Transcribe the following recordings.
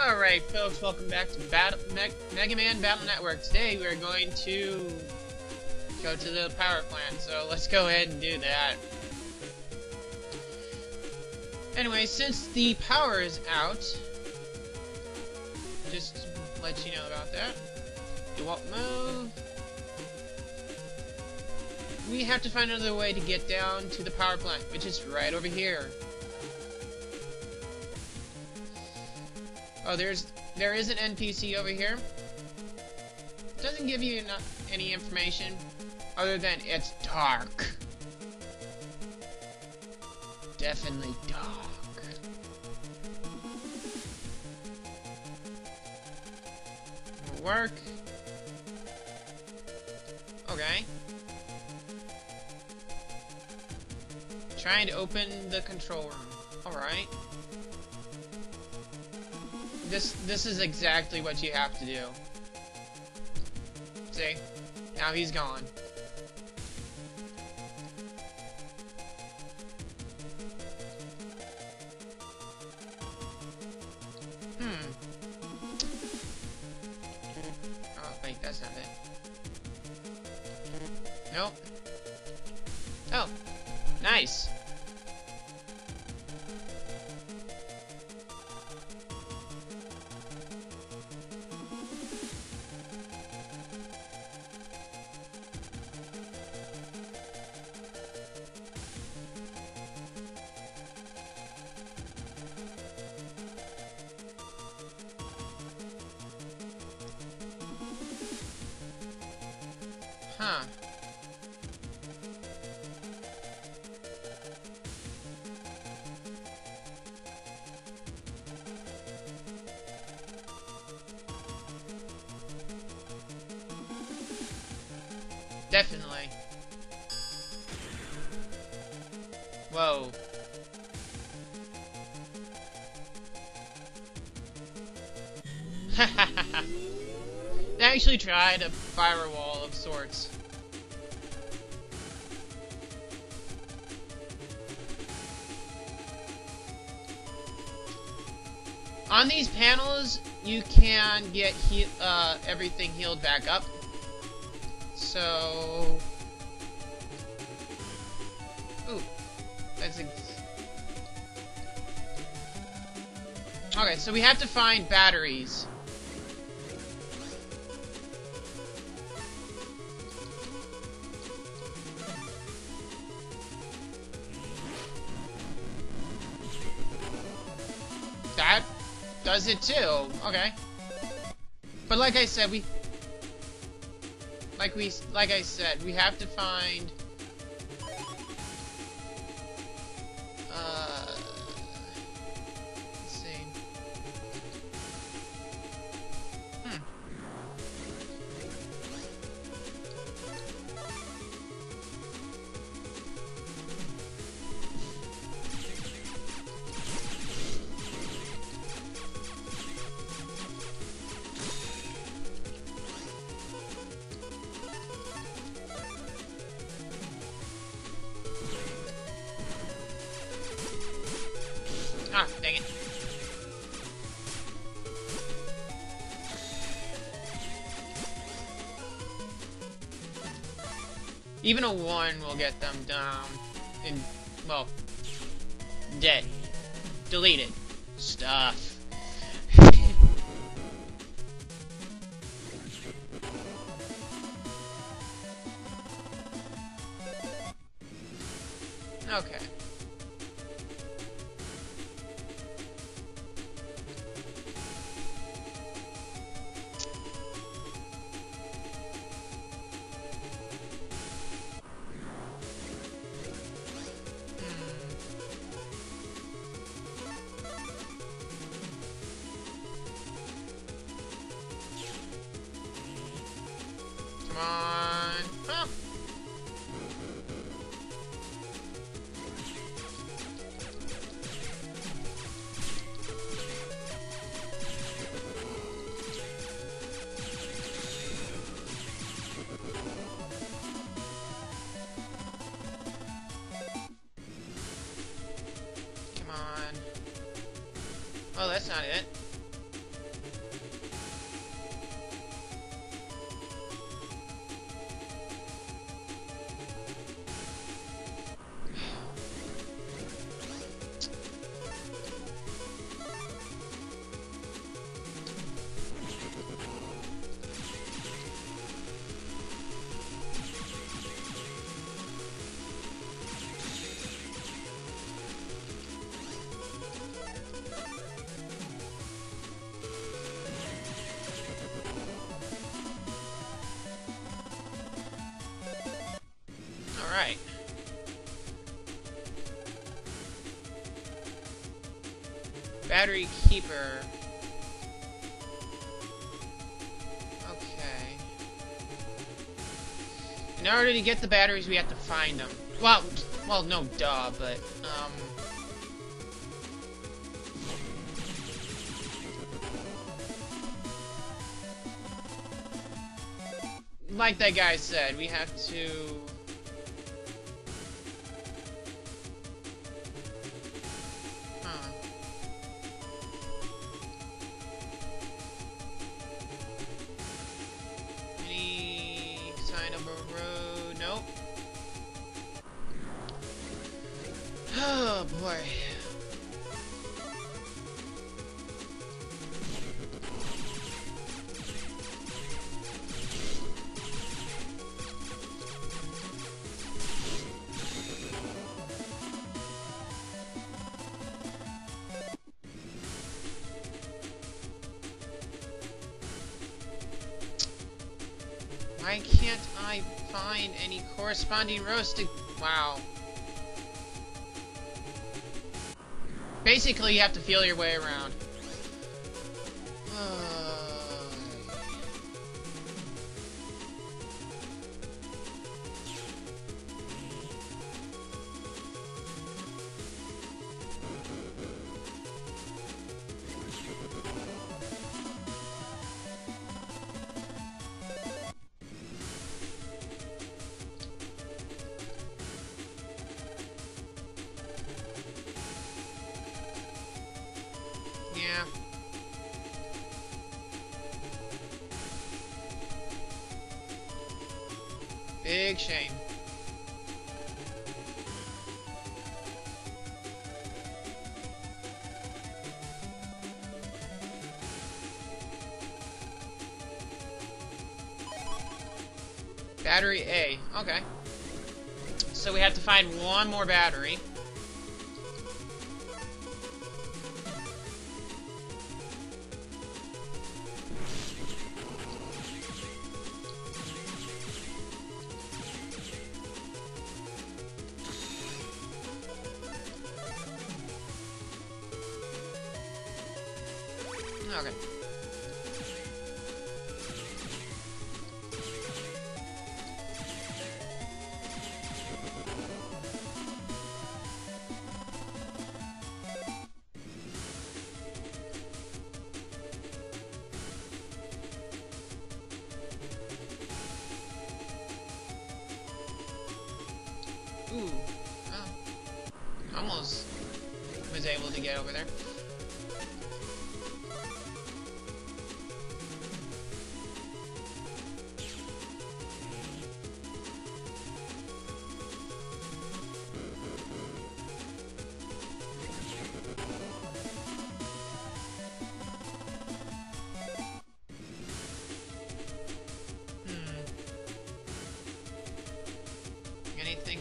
Alright folks, welcome back to Mega Man Battle Network. Today we are going to go to the power plant, so let's go ahead and do that. Anyway, since the power is out, just to let you know about that. It won't move. We have to find another way to get down to the power plant, which is right over here. Oh, there is an NPC over here. Doesn't give you any information other than it's dark. Definitely dark. It'll work. Okay. Trying to open the control room. All right. This is exactly what you have to do. See? Now he's gone. Oh, wait, that's not it. Nope. Oh, nice. Huh. Definitely. Whoa. They actually tried a firewall of sorts. On these panels, you can get everything healed back up. So... Ooh. That's okay, so we have to find batteries. That does it too. Okay. But like I said, we have to find let's see. Ah, dang it. Even a 1 will get them down and, well, dead. Deleted. Stuff. Okay. Huh. Come on. Oh, that's not it. Battery Keeper. Okay. In order to get the batteries, we have to find them. Well, no duh, but, like that guy said, we have to... Any sign of a road? Nope. Oh boy. Why can't I find any corresponding roads to... Wow. Basically, you have to feel your way around. Yeah. Big shame. Battery A. Okay. So we have to find one more battery. Okay. Ooh. Oh. Almost was able to get over there.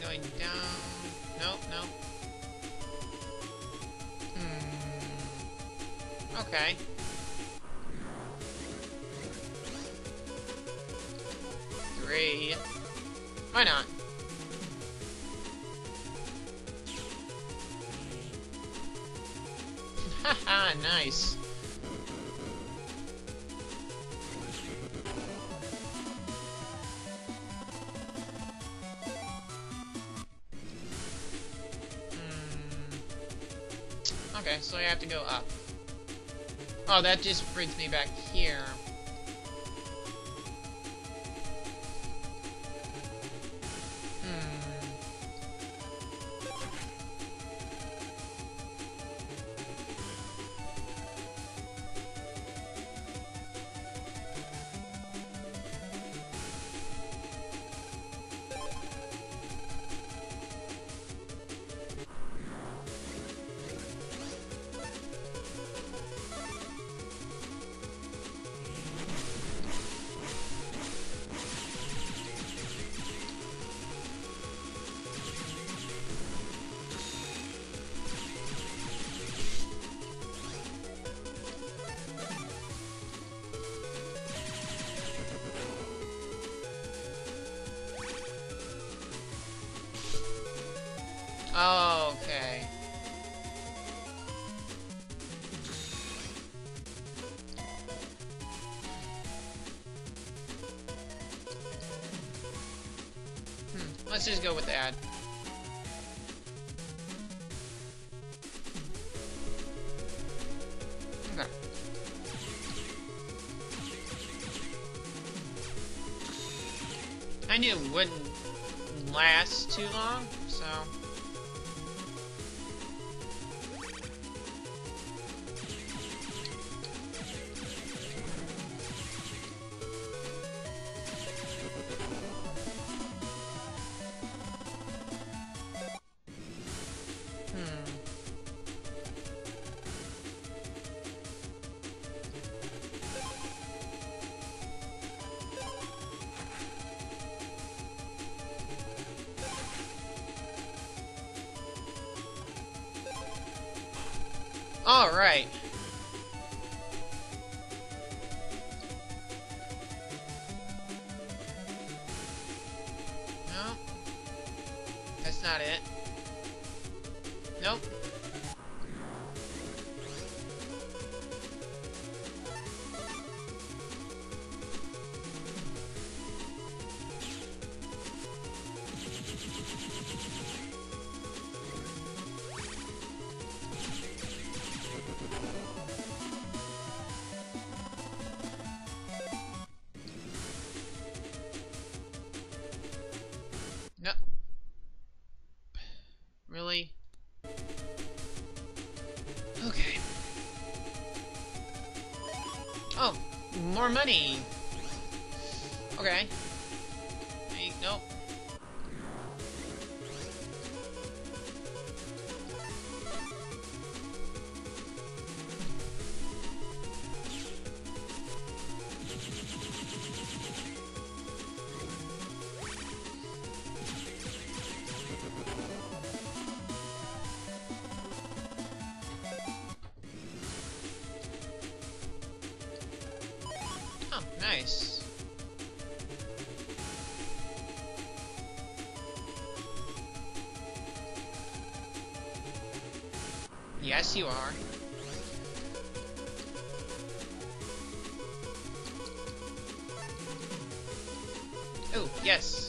Going down. Nope. Okay. Three. Why not? Haha, nice. Okay, so I have to go up. Oh, that just brings me back here. let's just go with the ad. I knew it wouldn't last too long, so... All right. No. That's not it. Nope. Really? Okay. Oh, more money. Okay. Hey, nope. Nice. Yes, you are. Oh, yes.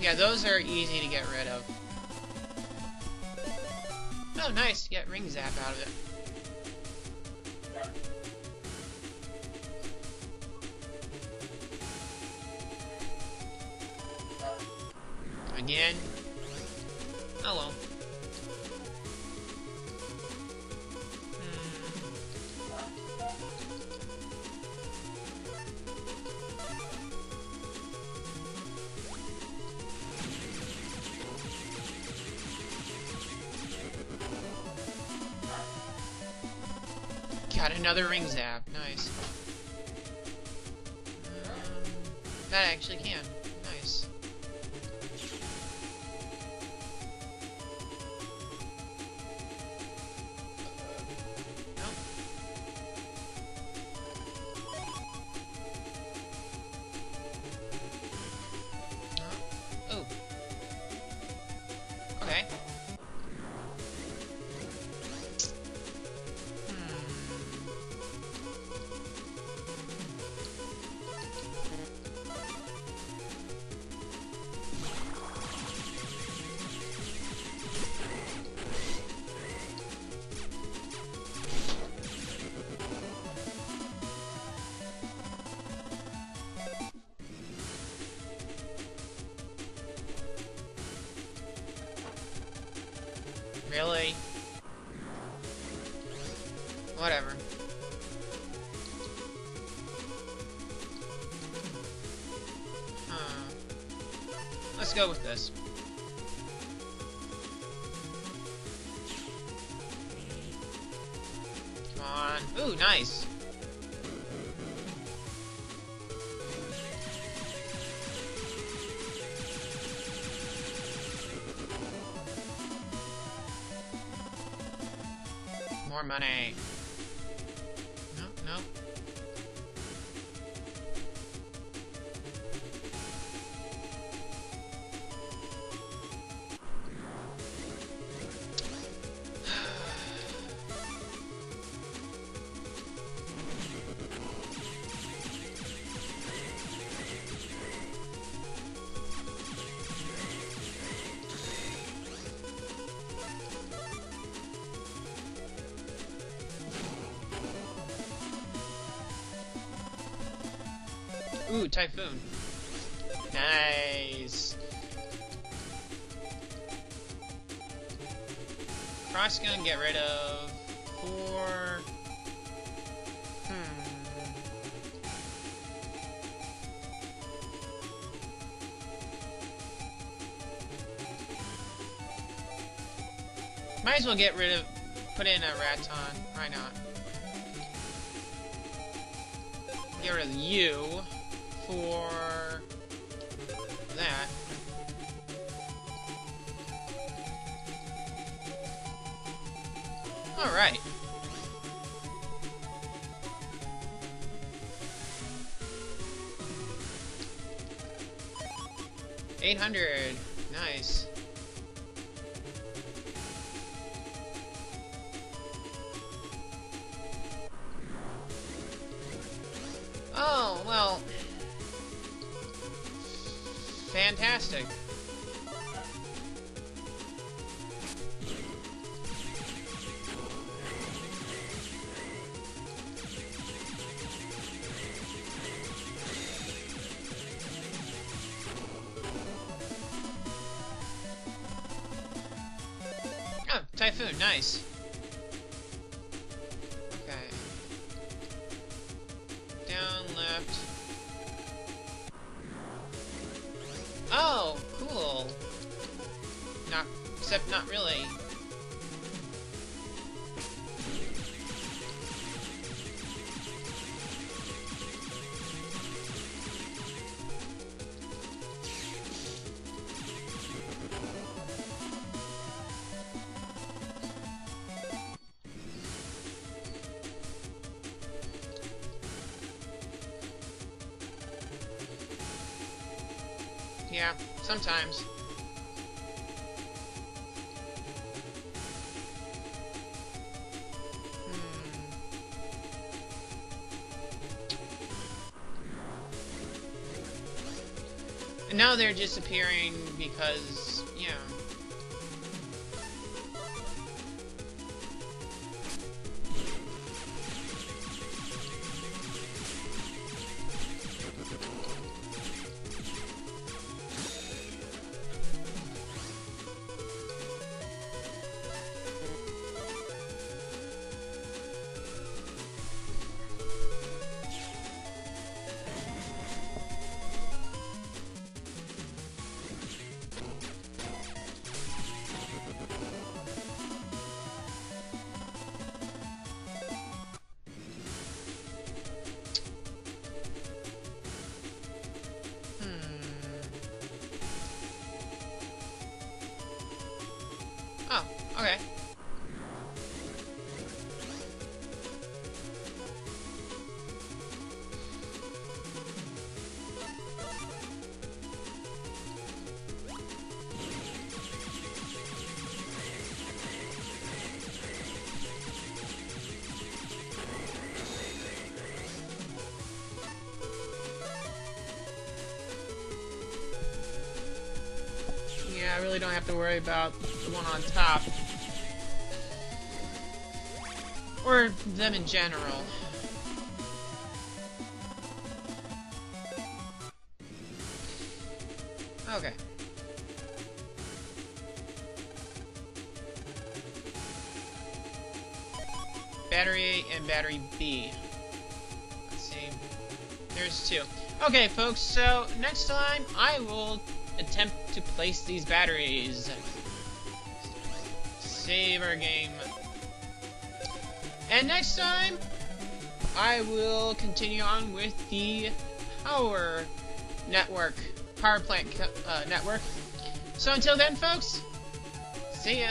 Yeah, those are easy to get rid of. Oh, nice! Get Ring Zap out of it. Again. Oh well. Got another Ring Zap. Nice. That actually can. Nice. Oh. Oh. Okay. Really? Whatever. Let's go with this. Come on. Ooh, nice. More money. Nope, nope. Ooh, Typhoon. Nice. Cross gun, get rid of. Four. Might as well get rid of. Put in a Raton. Why not? Get rid of you for that. Alright. $800. Nice. Oh, well. Fantastic. Oh, Typhoon, nice. Except not really. Yeah, sometimes. Now they're just appearing because, you know. Oh, okay. Yeah, I really don't have to worry about the one on top. Or them in general. Okay. Battery A and battery B. Let's see. There's two. Okay, folks, so next time I will attempt to place these batteries. Save our game. And next time, I will continue on with the power network, power plant network. So until then, folks, see ya.